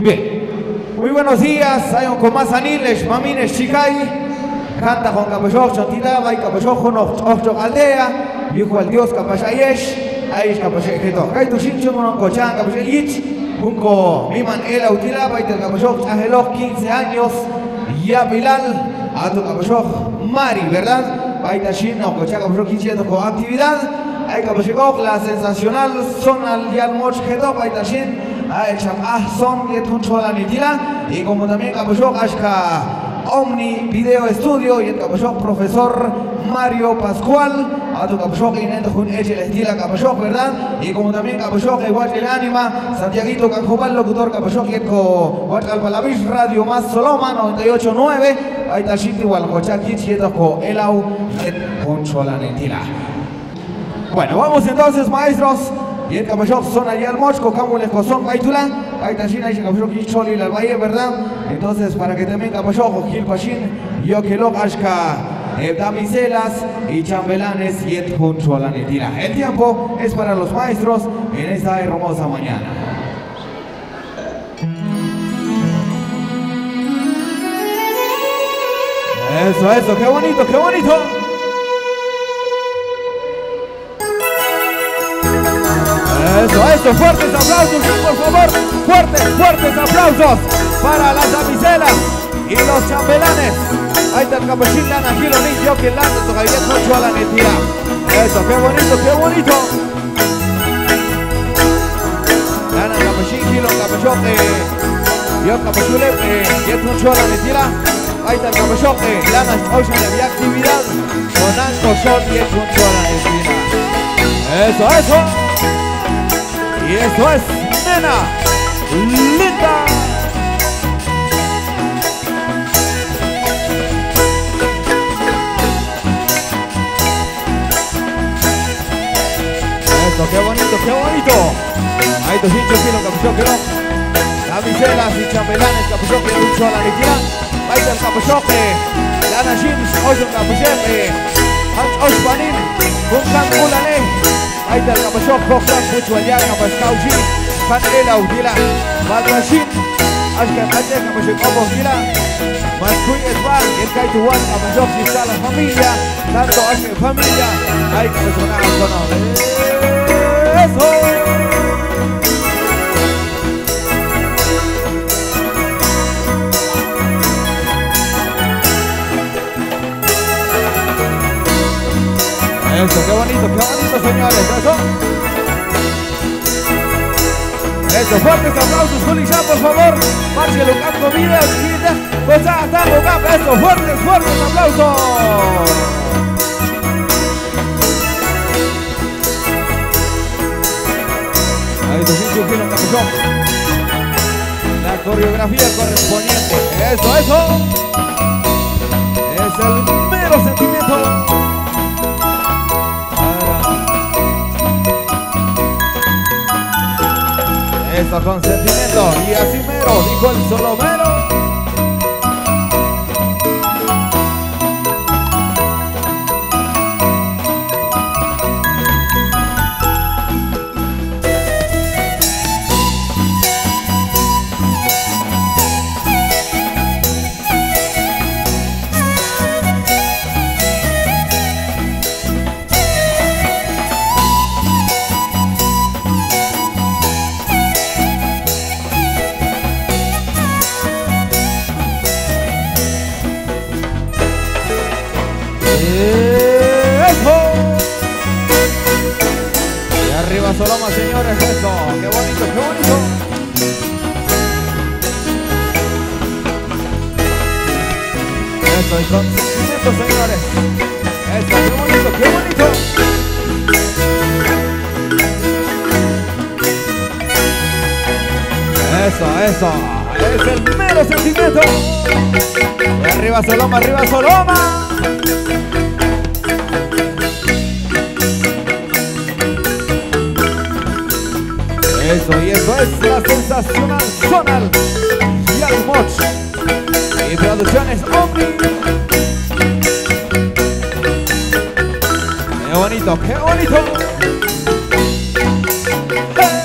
Bien. Muy buenos días. Hay un comasaniles, mamines, chicay. Canta con Capayoch, Chantilaba y Capayoch, Ocho Aldea, dijo al Dios Capayayesh, ahí es Capayejeto. Hay tu chincho, Monocochan, Capayayich, Junco, Miman, Ela, Utilaba y el Capayoch, Angeloch, 15 años, Yapilal, a tu Capayoch, Mari, ¿verdad? Baita Shin, Ocochá, Capayoch, 15 años con actividad, hay Capayejoch, la sensacional, Sonal Yalmotx, Geto, Baita Shin, hay Chamah, Son, Yetunchola, Nitila, y como también Capayoch, Ashka. Omni Video Estudio y el Capayoc profesor Mario Pascual a tu Capayoc y en un hecho el estilo Capayoc, ¿verdad? Y como también Capayoc igual el ánima Santiaguito Q'anjob'al locutor Capayoc y el Guadalpalavish Radio Más Soloma 98.9 ahí está Shinti Walcochaki Chietoco Elau y un Cholanetila. Bueno, vamos entonces maestros. Y el Capayoc son allá al Mochco, Cámbules, Cozón, Paitula, Paitachina y Capayoc y Choli, el Valle, ¿verdad? Entonces, para que también Capayoc, Gil Pachín, Yoqueloc, Ashka, damiselas y chambelanes, y el Juncho a la Netira. El tiempo es para los maestros en esta hermosa mañana. Eso, eso, qué bonito, qué bonito. Eso, eso, fuertes aplausos, por favor, fuertes, fuertes aplausos para las damiselas y los chambelanes. Ahí está el capuchín, lana, gilo, niño, que lanza, toca bien mucho a la mentira. Eso, qué bonito, qué bonito. Lana, capuchín, gilo, capuchón, yo capuchule, y es mucho a la mentira. Ahí está el capuchón, lana, ocean, y actividad, sonando, son, y es mucho a la mentira. Eso, eso. Y esto es Nena Linda. Esto, qué bonito, qué bonito. Ahí dos hinchos, kilos, capuchón, que no. Camiselas y chambelanes, capuchón, que luchó a la mentira. Ahí está el capuchón, que lana jeans, ocho capuchón, Hans Ospanin, un cangulané. Ahí está el Capayoc, Cojlan, Puchuayar, Capascauchi, Panela, Udila, Madrashit, Ashkanate, Capayoc, Obosila, Mascui, Esbar, El Kaituan, Capayoc, está la familia, tanto Ashkan, familia, hay que sonar con eso, qué bonito, señores, eso. Eso, fuertes aplausos, Juli, ya, por favor. Marche, Lucas, comida, chiquita, pues ya está, Lucas, eso, fuertes, fuertes aplausos. Ahí está, sí, Juli, no capuchón. La coreografía correspondiente. Eso, eso. Es el mero sentimiento. Eso con sentimiento y así mero, dijo el solomero. Soloma, señores, eso, qué bonito, qué bonito. Eso, y con sentimiento, señores. Eso, qué bonito, qué bonito. Eso, eso, es el mero sentimiento. Y arriba Soloma, arriba Soloma. Eso, y eso es la sensacional Sonal Yalmotx y traducciones Omni. Qué bonito, qué bonito. Hey.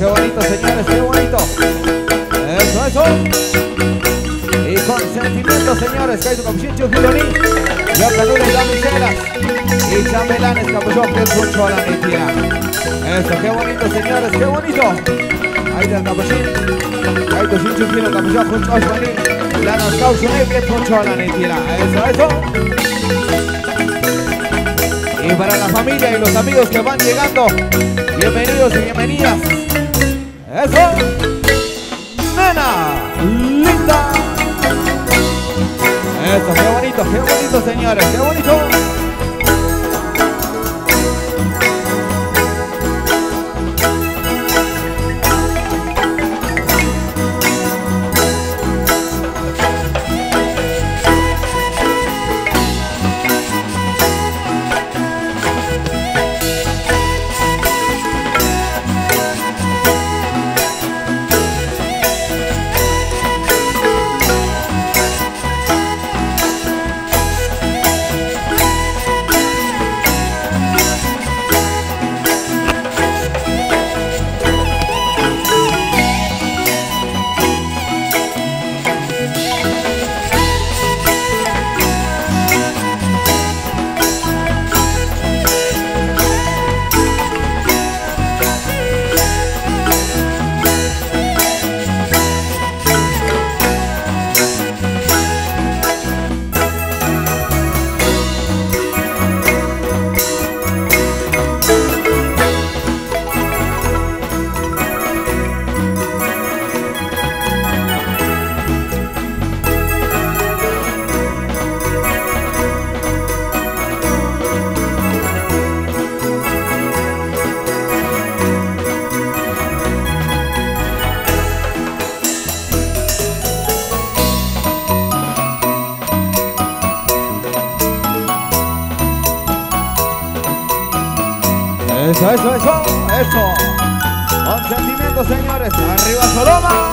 Qué bonito, señores, qué bonito. Eso, eso. Y con sentimiento, señores, que hay un cochincho filolí. Ya peludas y damiselas y chambelanes, capuchón, que es mucho a la mitía. Eso, qué bonito, señores, qué bonito. Ahí está el capuchín. Hay cochincho filolí, capuchón, mucho a la la nos causa un bien mucho a la mitía. Eso, eso. Y para la familia y los amigos que van llegando, bienvenidos y bienvenidas. ¡Eso! ¡Nena! ¡Linda! ¡Eso! Qué bonito, señores! ¡Qué bonito! Eso, eso, eso, eso. Con sentimiento, señores. Arriba Soloma.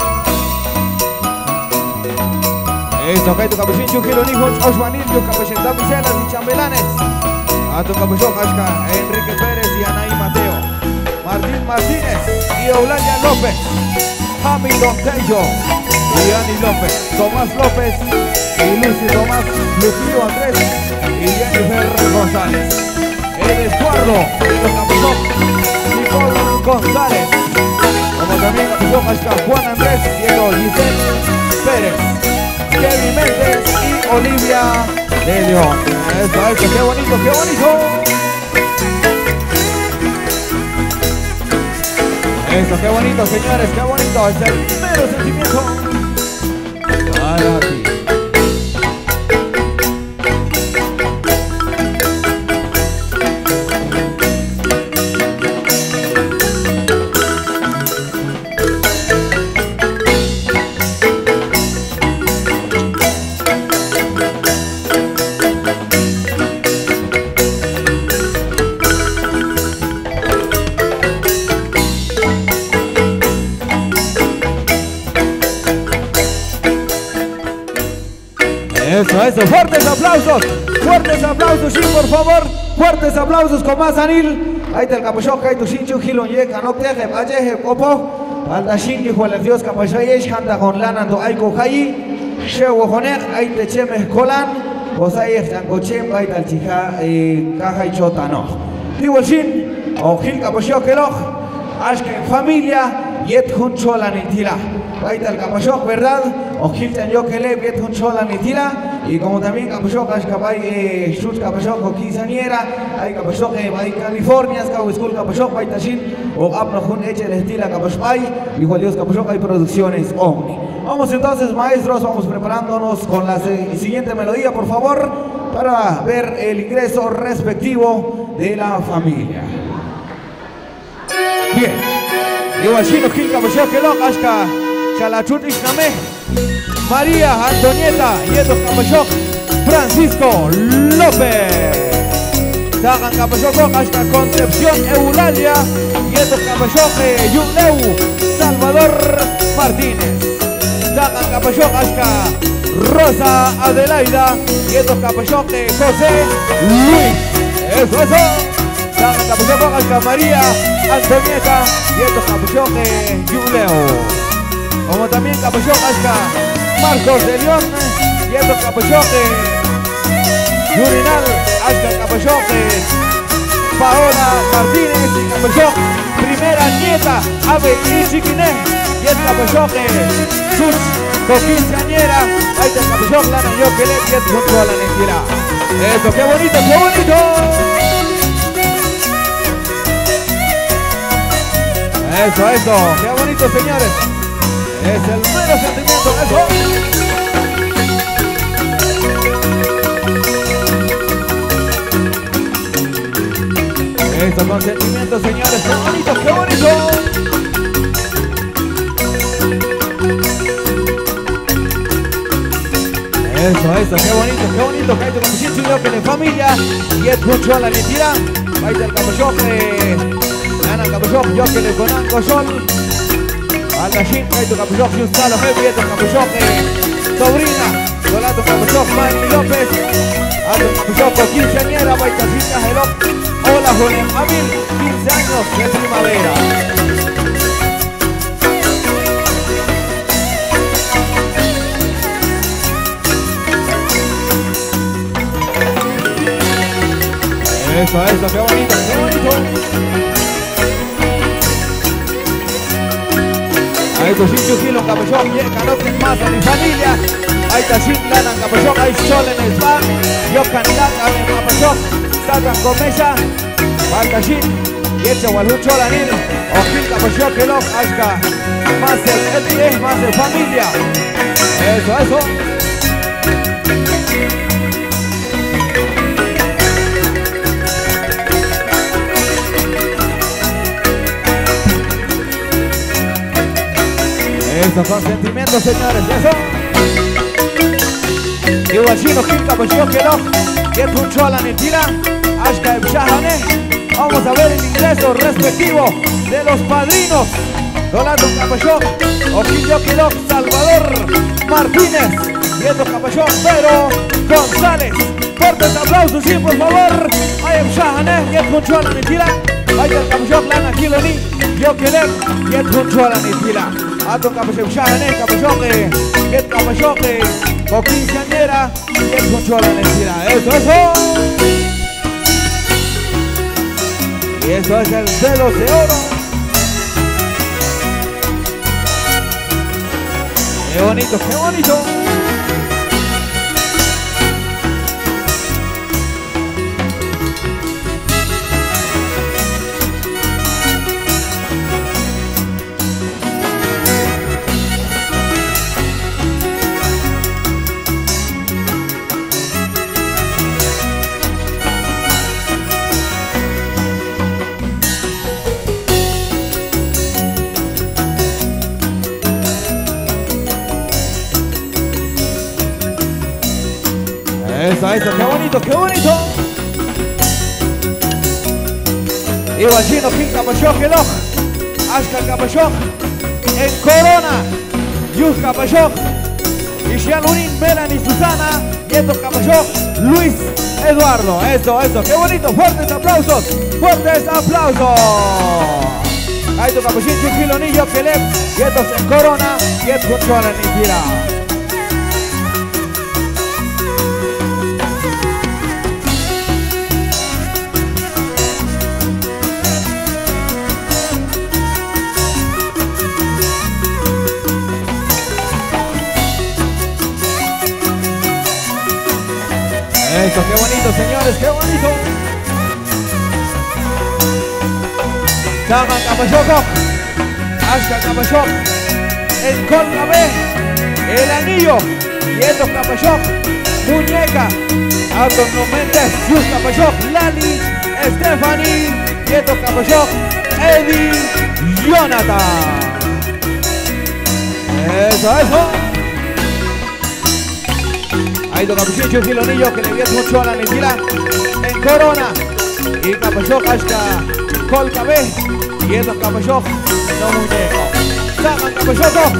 Eso, ok, tu capuchín, chujilón, hijos, Osmanil, tu capuchín, damiselas y chambelanes. A tu capuchón, Ashka, Enrique Pérez y Anaí Mateo. Martín Martínez y Eulalia López. Hamilton Tello y Ani López. Tomás López y Lucy Tomás, Lucido Andrés y Jennifer González. El Estuardo y los Capuchón y Pablo González, como también Capuchón hasta Juan Andrés, Diego Giselle Pérez, Kevin Méndez y Olivia de León. Eso, eso, qué bonito, qué bonito. Eso, qué bonito, señores, qué bonito. Es el mero sentimiento para ti. Eso, eso, fuertes aplausos, sí, por favor, fuertes aplausos con más anil. Ahí está el capuchón, ahí tu sinchu, gilón, yeca, no te deje, ayeje, copo, aldashin, hijo el dios, capuchón, yesh, canta con lana, to aiko, jayi, sheo, jonek, ahí te cheme, colan, vos ahí están cochem, ahí tal chica, caja y chota, no. Digo el sin, o gil, capuchón, que loj, ashken familia, yet juncho la nitila. Ahí está el capuchón, ¿verdad? Ojilten yo que le viet un sola nitila y como también capuchón hay sus capuchón con quinceañera hay capuchón que va a California es capuchón capuchón va a Tachin o apno jun eche de estila capuchón y Juan Dios capuchón hay producciones Omni. Vamos entonces maestros, vamos preparándonos con la siguiente melodía por favor para ver el ingreso respectivo de la familia. Bien, yo así no quiero capuchón que lo hasta Chalachut Isnameh María Antonieta de León López Francisco López. Tagan Capayoko hasta Concepción Eulalia. Y estos Capayoque Yuneu Salvador Martínez. Tagan Capayoko hasta Rosa Adelaida. Y estos Capayoque José Luis. Eso, eso. Tagan Capayoko hasta María Antonieta. Y estos Capayoque Yuneu. Como también Capayoko hasta Marcos de León. Y estos capachotes, Yurinal, hasta capachotes, Paola Martínez y capachotes, primera nieta, Ave y Chiquiné, y estos capachotes, sus coquinceañera, ahí está capachotes, lana yo que le pienso junto a la nequera. Eso, qué bonito, qué bonito. Eso, eso, qué bonito, señores. Es el mero sentimiento, eso. Esto con sentimiento, señores, qué bonito, qué bonito. Eso, qué bonito, que hay tu conocimiento y que de familia. Y es mucho a la mentira. Vais al capochoque, gana el capochoque, yo que le conozco sol. Al gallín, que hay tu capochoque, y un salo, me pide el capochoque. Sobrina, colato capochoque, Manny López. Al capochoque, quinceañera, vais al capochoque, helop. Hola Julián Amil, 15 años de primavera. Eso, eso, qué bonito, qué bonito. Ahí está Shinchu Kilo, Capuchón, bien calote, más a mi familia. Ahí está Shin Lana, Capuchón, ahí Sol en el spa. Yo cantar, a ver, Capuchón. Salgan con mesa, Balcachín, y el chagualucho la nena, Ojita, pues yo que no, Ashka, más el ETS, más el familia. Eso, eso. Eso con sentimientos, señores, eso. Igual chino, Ojita, pues yo que no, y el puncho la mentira. Vamos a ver el ingreso respectivo de los padrinos. Rolando Capachón, Oquillo Quiloc, Salvador Martínez, Nieto Capachón, Pedro González. Fuertes aplausos, sí, por favor. Ayem Shahané, Yet Punchuala Nitila. Ayem Capachón, Lana Kiloni, Yokelem, Yet Punchuala Nitila. Ato Capachón, Shahané, Capachón, Yet Capachón, Oquillanera, Yet Punchuala Nitila. Eso, eso. Y eso es el Celos de Oro. ¡Qué bonito, qué bonito! Eso, eso, qué bonito, qué bonito. Igual chino, Kim Capachok, el Oj, Ashka Capachok, en Corona, Yus Capachok, Ishialunin, Melanie, Susana, Nieto Capachok, Luis Eduardo. Eso, eso, qué bonito, fuertes aplausos, fuertes aplausos. Ahí tu Capachín, Chukilonillo, Kelep, Nietos en Corona, Nieto Chola, Nitira. Eso, qué bonito, señores, qué bonito. Tagan Capachok, Ashka Capachok, el Colcabé, el Anillo, y estos Capachok, Muñeca, Abdonomentes, Sus Capachok, Lali, Stephanie, y estos Capachok, Eddie, Jonathan. Eso, eso. Hay dos capuchichos y los niños que le dieron mucho a la negrita en Corona. Y capachó hasta Colcabé. Y es los capachó, no muñecos. Sacan capachoto.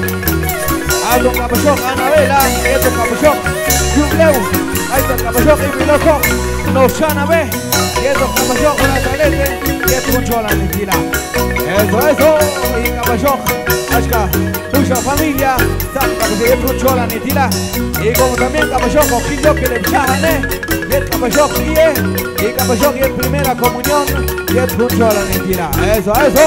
Hay dos capachó, Anabela. Y es los capachó, Jubleu. Hay dos capachó y mi loco, no Sanabé. Y es los capachó, Natalete. Y es mucho a la negrita. Eso, eso. Y capachó, hasta mucha familia. Que es mucho la netila y como también capachón coquillo que le echaban y el capachón y capachón y el primera comunión y es mucho la netila. Eso, eso,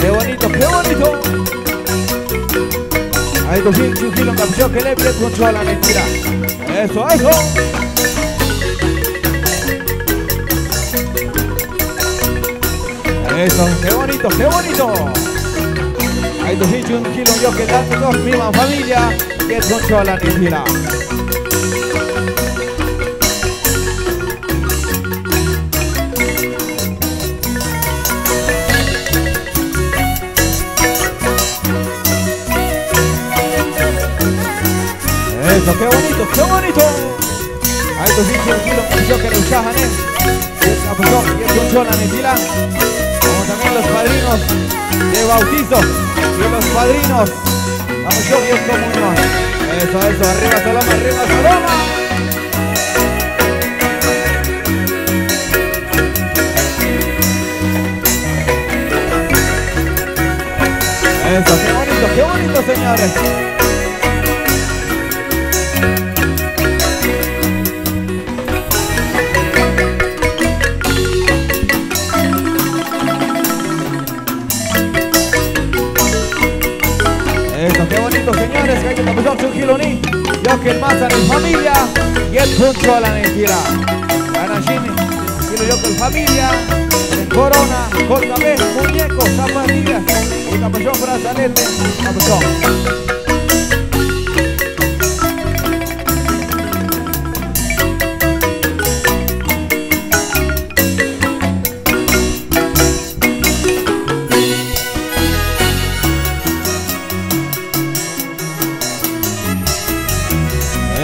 qué bonito, qué bonito. Hay 200 kilos capachón que le es mucho la netila. Eso, eso. Eso, qué bonito, qué bonito. Hay 201 kilos yo que tanto dos misma familia que es mucho a la nitila. Eso, qué bonito, qué bonito. Hay 201 kilos yo que le encajan es mucho a la nitila. También los padrinos de bautizo y los padrinos vamos yo Dios comunos. Eso, eso, arriba Soloma, arriba Soloma. Eso, qué bonito señores. Señores, que hay que capachón chujiloní, yo que más a mi familia y el punto a la nequila. Ganachini, kilo yo con familia, en Corona, Colcabé, muñeco, zapatillas y capachón brazalete, capachón.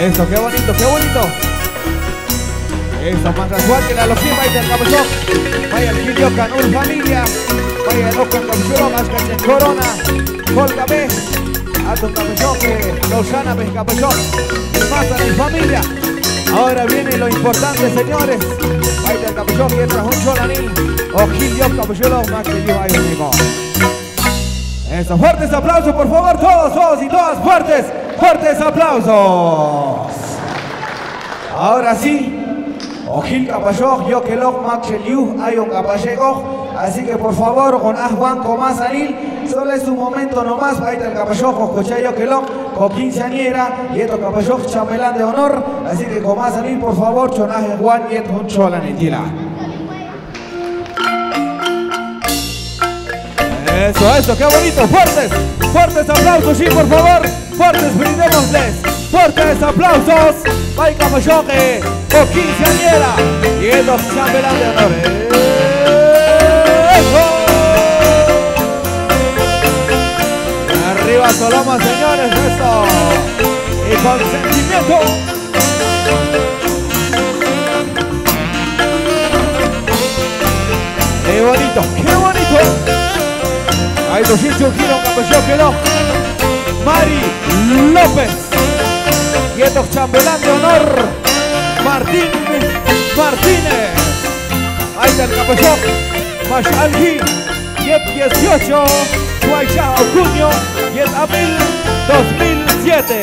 Eso, qué bonito, qué bonito. Eso, Mandrasual, que la locima y del capachón. Vaya el Quillo Canul familia. Vaya el Ocan Capachón, hasta el Corona. Colcabé, a tu capachón, que Lozana ves capachón. Y más a mi familia. Ahora viene lo importante, señores. Vaya el capachón y el Rajoncholanil. O Quillo Capachón, más que yo, ahí único. Eso, fuertes aplausos, por favor, todos, todos y todas, fuertes. Fuertes aplausos. Ahora sí, Ojil Capachog, yo que lo Maxeliu, hay un Capachego. Así que por favor, con Aswan, con Mazanil, solo es un momento nomás. Ahí está el Capachog, Cochayo que lo, con quinceañera, y esto Capachog, chapelán de honor. Así que con Mazanil, por favor, chonaje Juan, y esto un cholanetila. Eso, eso, qué bonito. Fuertes, fuertes aplausos, sí, por favor. Fuertes, brindémosles, fuertes aplausos. Hay capachoque o quinceañera y el dos chambelán de honores. Arriba Soloma, señores, eso. Y con sentimiento. Qué bonito, qué bonito. Hay 200 kilos capachoque no. Mari López, y estos chambelán de honor, Martín Martínez. Ahí está el capachón, Mashalji, y el 18, Guaychao Cuño, y el abril 2007.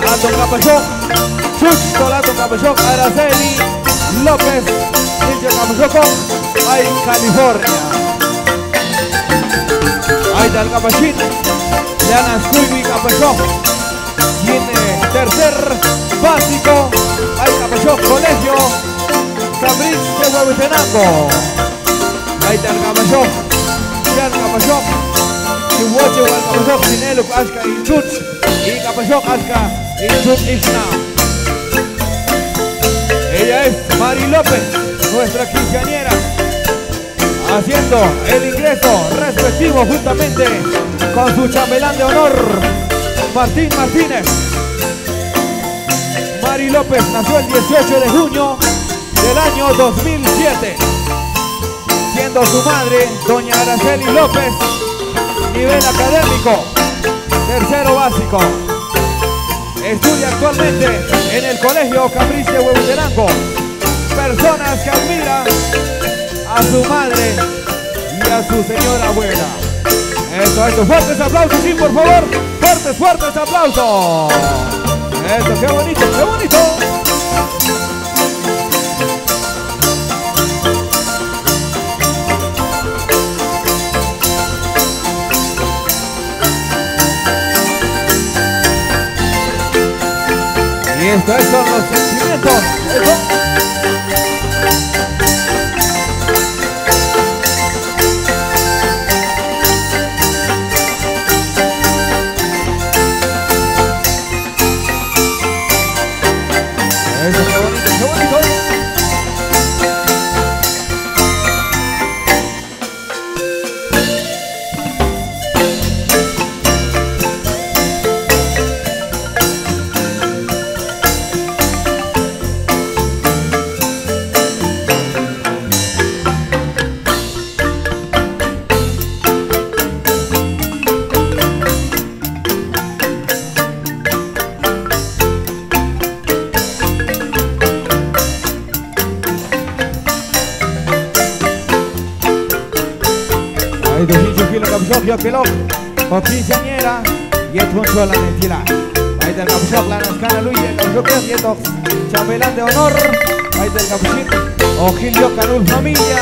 Lato capachón, Chucho, Lato capachón, Araceli López, y el capachón, ahí en California. Ahí está el capachín, Leana Scuibi Capachón, tiene tercer básico, hay Capachón Colegio, Cabril de Huehuetenango. Ahí está el Capachón, Leana Capachón, Chihuache o el Capachón, Sinelo, Asca y Chuch, y Capachón Asca y Chuch Isna. Ella es Mari López, nuestra quinceañera. haciendo el ingreso respectivo justamente con su chambelán de honor, Martín Martínez. Mari López nació el 18 de junio del año 2007, siendo su madre doña Araceli López, nivel académico, tercero básico. Estudia actualmente en el Colegio Caprice de Huehuetenango. Personas que admira a su madre y a su señora abuela. Eso, fuertes aplausos, sí, por favor. Fuertes, fuertes aplausos. Eso, qué bonito, qué bonito. Y esto es con los sentimientos. Eso. Con quinceañera y es mucho la mentira. Ahí del Capshop, la Nascana Luis, el Capshop y estos chambelán de honor. Ahí del Capshop, Ogilio Canul Familia,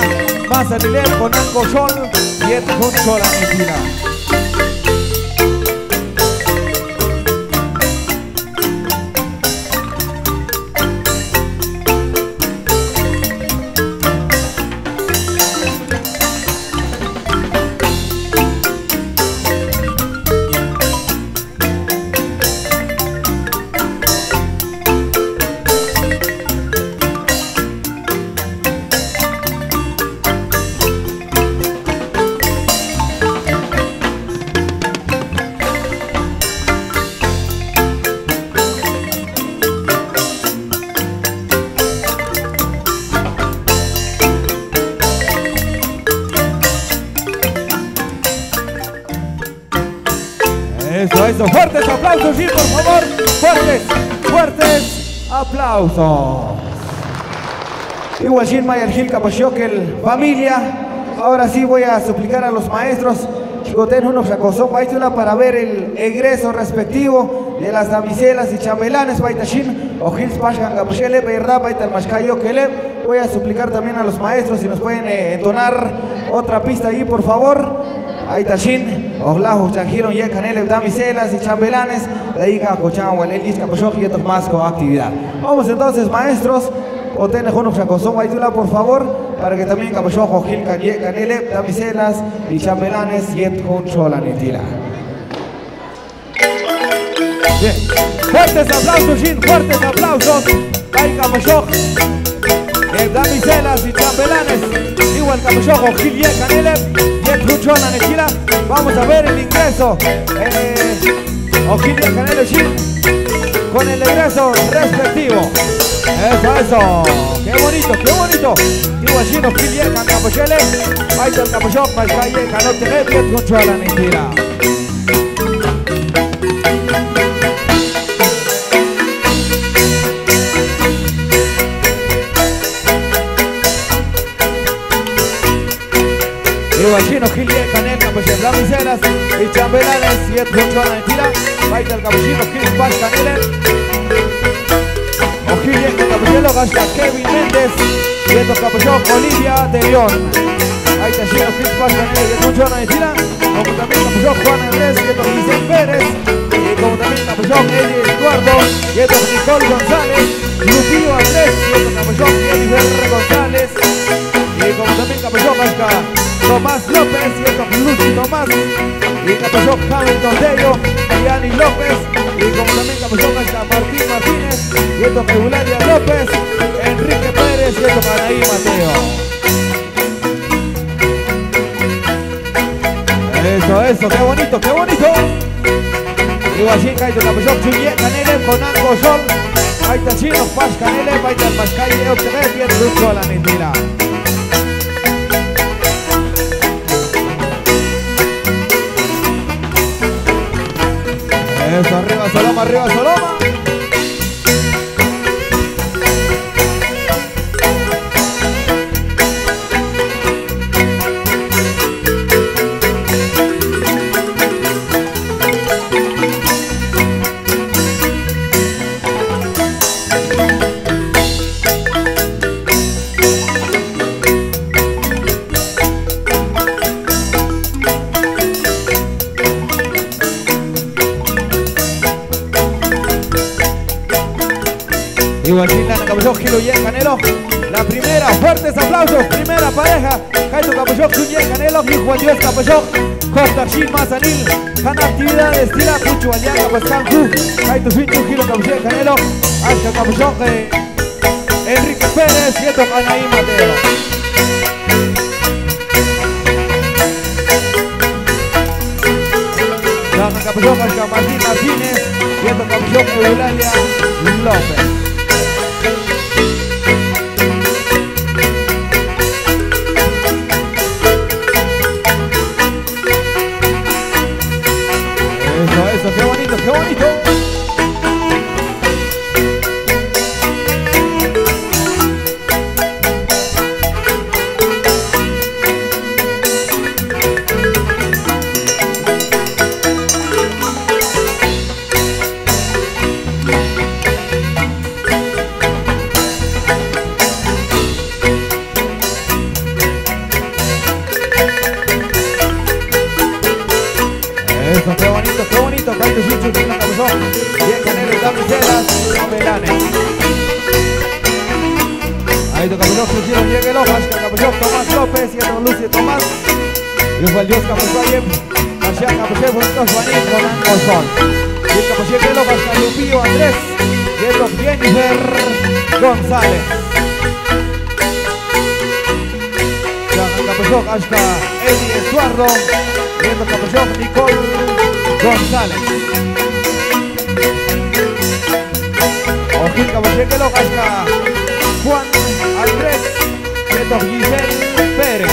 Mazariler con Ango Sol y es mucho la mentira. Fuertes aplausos, sí, por favor. Fuertes, fuertes aplausos. Y Huachín Mayarjil Capachioquel, familia. Ahora sí voy a suplicar a los maestros. Chicoten unos sacosó paitula para ver el egreso respectivo de las damiselas y chambelanes paitashin. Ojils Pashkan Capuchele, Beirra Paital Mashkayoquele. Voy a suplicar también a los maestros si nos pueden entonar otra pista ahí, por favor. Aitashin. Ojalá, Chanjiro, y Canel, damiselas y chambelanes, la hija Cochán, Walelis, Capochón y otros más con actividad. Vamos entonces, maestros, Oten, Jonos, Chacosón, Guaytula, por favor, para que también Capochón, Jojil, Canel, damiselas y chambelanes, y con Cholanetila. Bien, fuertes aplausos, Jin, fuertes aplausos, hay Capochón, damiselas y chambelanes, igual Capochón, Jojil, Canel. Vamos a ver el ingreso Ojito Canelo Chip con el ingreso respectivo. Eso, eso. Qué bonito, qué bonito. Iguachino Gilien Cancapochele, Paito el Capochón, Palcalle, Canote Rebiet, Conchuela Nitira. Chino, Gil y Canel, Capuchín, damiselas y chambelanes, y es mucho la mentira. Baita el Capuchino, Gil, Pan, Canel. O Gil y Capuchino, Gasta, Kevin Méndez, y estos Capuchón, Olivia de León. Baita Chino, Gil, Pan, Canel, y es mucho la mentira. Como también Capuchón, Juan Andrés, y estos Vicente Pérez. Y como también Capuchón, Eddie Eduardo, y estos Nicole González, Lucío Andrés, y estos Capuchón, Eliver González. Y como también Capuchón, Gasta. Tomás López y el Capuchón Tomás y Capuchón Hamilton Dello y Ani López y como también Capuchón hasta Martín Martínez y el Capuchón Eulalia López, Enrique Pérez y el Capuchón Anaí Mateo. Eso, eso, qué bonito, qué bonito. Igual así, caído la persona, chulié, canele, con algo sol. Ahí está chino, pas, canele, baita, pas, caído, obtener bien ruso la mentira. Eso, arriba Soloma, arriba Soloma. Canelo, la primera, fuertes aplausos, primera pareja, Jaito Capoyoc, Chuñe, Canelo, Juan Dios Capoyoc, Costa Chin, Mazanil, Jan Actividades, Tira, Pucho, Aliaga, Pascanju, Jaito Fichu, Giro Capoyoc, Canelo, Alca Capoyoc, Enrique Pérez, Yeto Anaí Mateo. Jan Capoyoc, Alca Martín Martínez, Yeto Capoyoc, Eulalia López. ¡Qué bonito! Eso, qué bonito, qué bonito. Caito Chichu, que la cabezón. Bien, Canelo, camisetas, camelanes. Ahí tu cabezón, Chichu, llegue el hojas, cabezón, Tomás López, y otro Lucio Tomás. Y fue el Dios Cabezón, Yem, Marcial, Cabezón, Juanitos, Juanito, Blanco, Sol. Y el cabezón, llegue el hojas, Calupío, Andrés, y el don Jennifer González. Ya, cabezón, hasta Eddie Estuardo, y el cabezón, Nicole González. Ojica, Bocheque, Logashka, Juan, Andrés, Neto, Giselle, Pérez.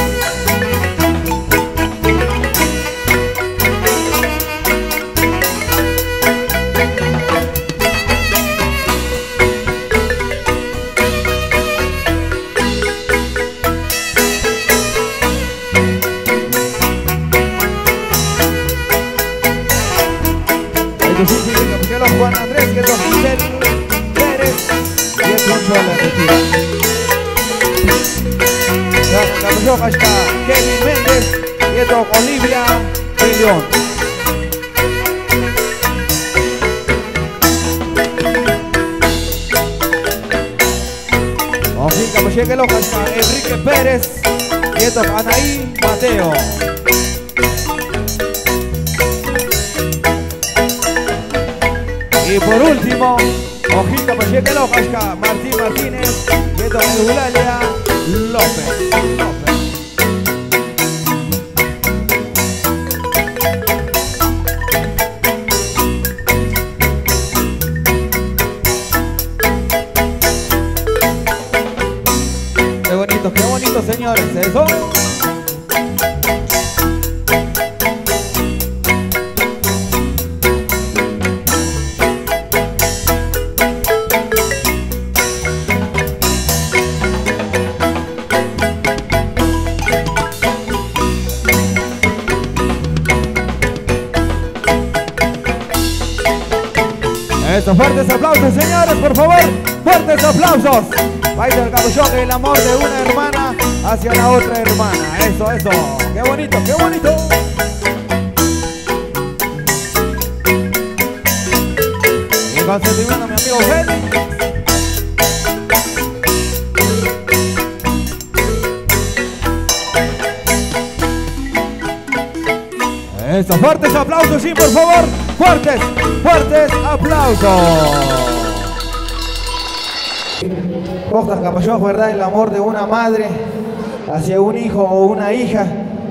Juan Andrés, que nos dice Pérez, y es mucho la mentira. La cabezón hasta Kevin Méndez, y es Olivia León. Ojica, pues llegue loco hasta Enrique Pérez, y es Anaí Mateo. Y por último, Ojito Pacheco Lojasca, Martín Martínez, Beto Eulalia López. Qué bonito, señores, eso. Fuertes aplausos, señores, por favor. Fuertes aplausos. Baila el capuchón, el amor de una hermana hacia la otra hermana. Eso, eso. Qué bonito, qué bonito. Y consentimiento, mi amigo Félix. Eso, fuertes aplausos, sí, por favor. Fuertes, fuertes aplausos. Costa Capachón, ¿verdad? El amor de una madre hacia un hijo o una hija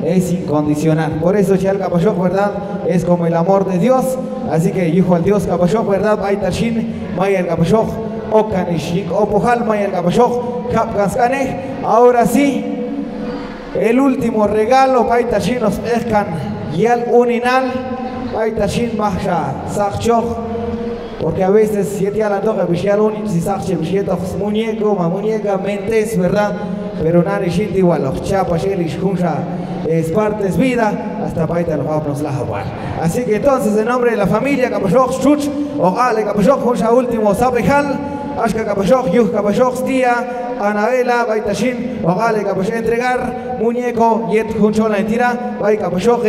es incondicional. Por eso Xalcapayoc, ¿verdad? Es como el amor de Dios. Así que hijo al Dios Capayoc, ¿verdad? Baitashin, Maya el Capayoc, Okanishik, Opojal, Maya el Capayoc, Kapkanskane. Ahora sí, el último regalo, Baitashin los Eskan, Yal Uninal, Baitashin Mahja, Sakchok. Porque a veces, si te alantoja, si sache, billetos, muñeco, ma muñeca, mentes, ¿verdad? Pero nada, gente igual, los chapas, es parte, es vida, hasta paita los vamos a jugar. Así que entonces, en nombre de la familia, Capayoc, Chuch, Ojale, Capayoc, Juncha, último, Sapejal, Ashka, Capayoc, Yuz, Capayoc, tía, Anabela, Baitashin, Ojale, Capayoc, entregar, muñeco, Yet, Juncho, la entira, Bay, Capayoc,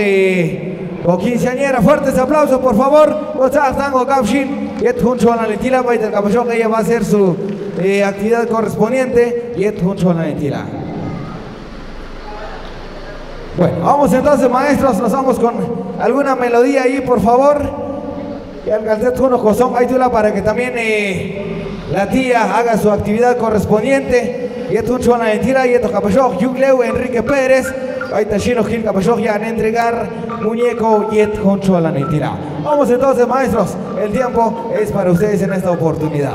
o quinceañera, fuertes aplausos, por favor, Otsas, Tango, Capshin. Yet Hunchona Lentila, Baita el Capayoc, ella va a hacer su actividad correspondiente. Yet Hunchona Lentila. Bueno, vamos entonces, maestros, nos vamos con alguna melodía ahí, por favor. Y al calcet uno cosón, Aitula, para que también la tía haga su actividad correspondiente. Yet Hunchona Lentila, Yet Capayoc, Yugleu, Enrique Pérez. Baita Chino Gil Capayoc, ya en entregar muñeco, Yet Hunchona Lentila. Vamos entonces, maestros. El tiempo es para ustedes en esta oportunidad.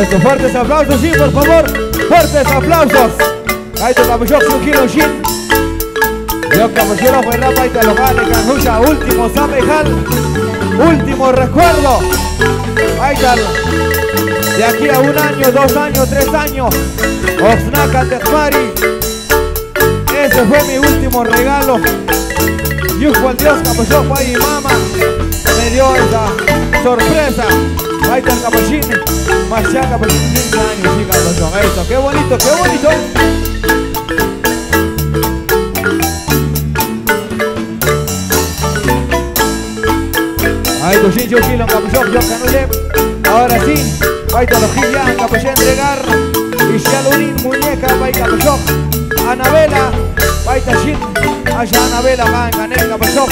Eso, fuertes aplausos, sí, por favor. Fuertes aplausos. Ahí está Capayoc, Sujiro, Shin. Yo, Capayoc, Fernández, ahí está Logane, Canjucha, último Sapejal. Último recuerdo. Ahí está. De aquí a 1 año, 2 años, 3 años. Osnaka, Tezmari. Ese fue mi último regalo. Yujo al Dios Capayoc, pay y mama. Me dio esa sorpresa. Ahí está el Capayoc. Más ya Capayoc, 15 años, chicas, los son. Eso, qué bonito, qué bonito. Ahí está yo Chilo, Capayoc, yo Canulep. Ahora sí, ahí está los Gillan, Capayoc entregar. Y Shalurin, muñeca, ahí Capayoc. Anabela, Baita Shin, allá Anabela, Ganganel, Capayoc,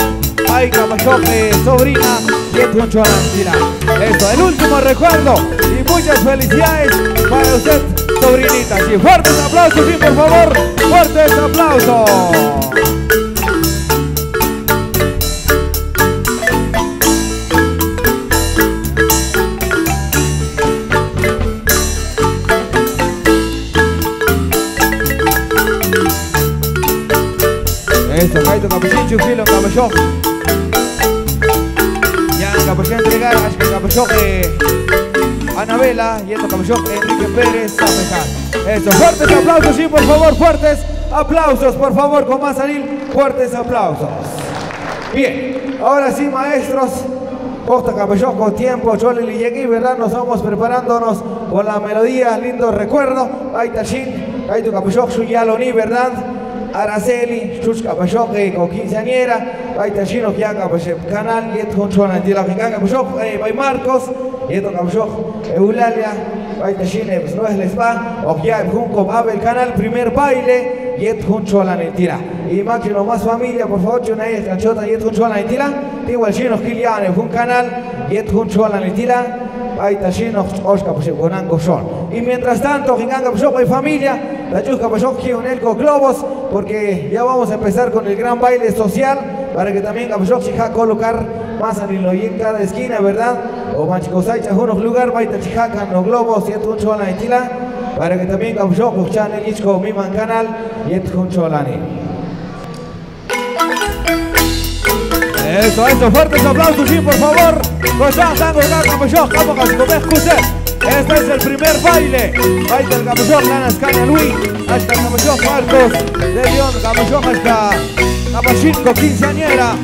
ay Capayoc, sobrina, Yet Hunchona Lentila. Esto, el último recuerdo y muchas felicidades para usted, sobrinita. Sí, fuertes aplausos, sí, por favor, fuertes aplausos. Caito Capayoc, Filo Capayoc. Ya Capayoc entregar, Ashka Capayoc, Anabela, y esto Capayoc, Enrique Pérez, Sapejar. Eso, fuertes aplausos, sí, por favor, fuertes aplausos, por favor, con más salir, fuertes aplausos. Bien, ahora sí, maestros, Costa Capayoc, con tiempo, Chole y aquí, ¿verdad? Nos vamos preparándonos con la melodía, lindo recuerdo. Baita Shin, Caito Capayoc, Suyaloni, ¿verdad? Araceli, Chuch Capayoc, con quinceañera, Baitashinos, ya Capayoc, Canal, Yet Hunchona Lentila, Capayoc, Bay Marcos, Yeto Capayoc, Eulalia, Baitashinos, no es el spa, Okia, Junco, Abel, Canal, primer baile, Yet Hunchona Lentila. Y máquina más familia, por favor, Chunay, Canchota, Yet Hunchona Lentila, Tigualchinos, Kilian, un Canal, Yet Hunchona Lentila, Baitashinos, Oscar, Capayoc, Bonango, Sol. Y mientras tanto, Jingan Capayoc, hay familia, la Chus Capayoc, Gionelco, Globos, porque ya vamos a empezar con el gran baile social para que también Capayoc chija colocar más en cada esquina, ¿verdad? O manchicosay chajunos lugar, baita chijacan los globos, Yet Hunchona Lentila, para que también Capayoc uchan el ichco miman canal, Yet Hunchona Lentila. Eso, eso, fuertes aplausos, sí, por favor. Cosas, tango, Capayoc, como Capayoc, escuchen. Este es el primer baile. Baita el Capayoc, Lanas Cana Luis, hasta el Capayoc, Marcos, de León, Capayoc, hasta Capachinco, quinceañera,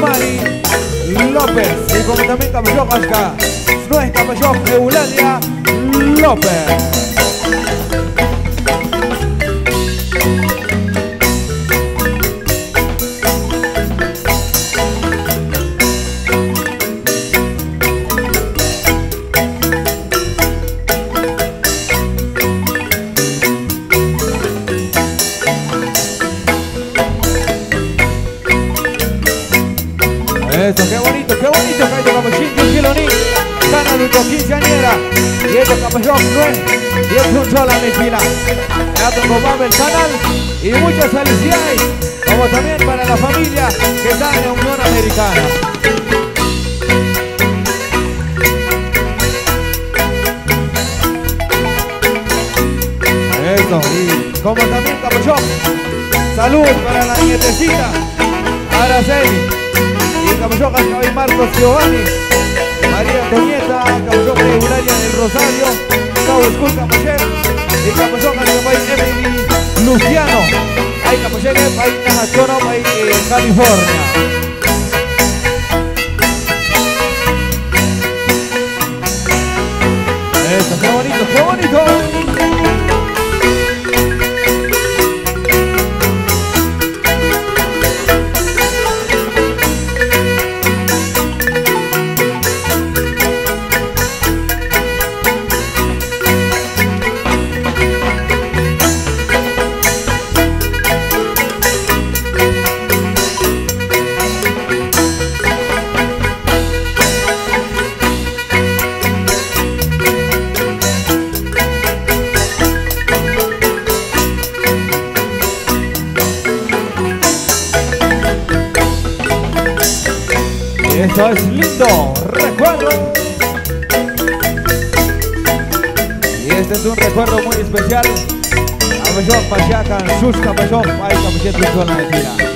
Mari López. Y como también Capayoc, hasta no es Capayoc, Eulalia López. Qué bonito, Caito Capayoc, Kiloni, Sana Luto, quinceañera, Diego Campesón, Dios controla mi fila. Santiaguito Q'anjob'al y muchas felicidades, como también para la familia que está en la Unión Americana. Eso, y como también Campesón, salud para la nietecita Araceli y Campesón Javier Marcos Giovanni. María Antonieta, Caballón de Eulalia del Rosario, Cabo Escul Capocher, y Caballón de Emily Luciano, hay Capocher de País Najachono, País California. Eso, qué bonito, qué bonito. Eso es lindo, recuerdo. Y este es un recuerdo muy especial. A Pachacán, sus Capellón, hay Capellón, persona de tira.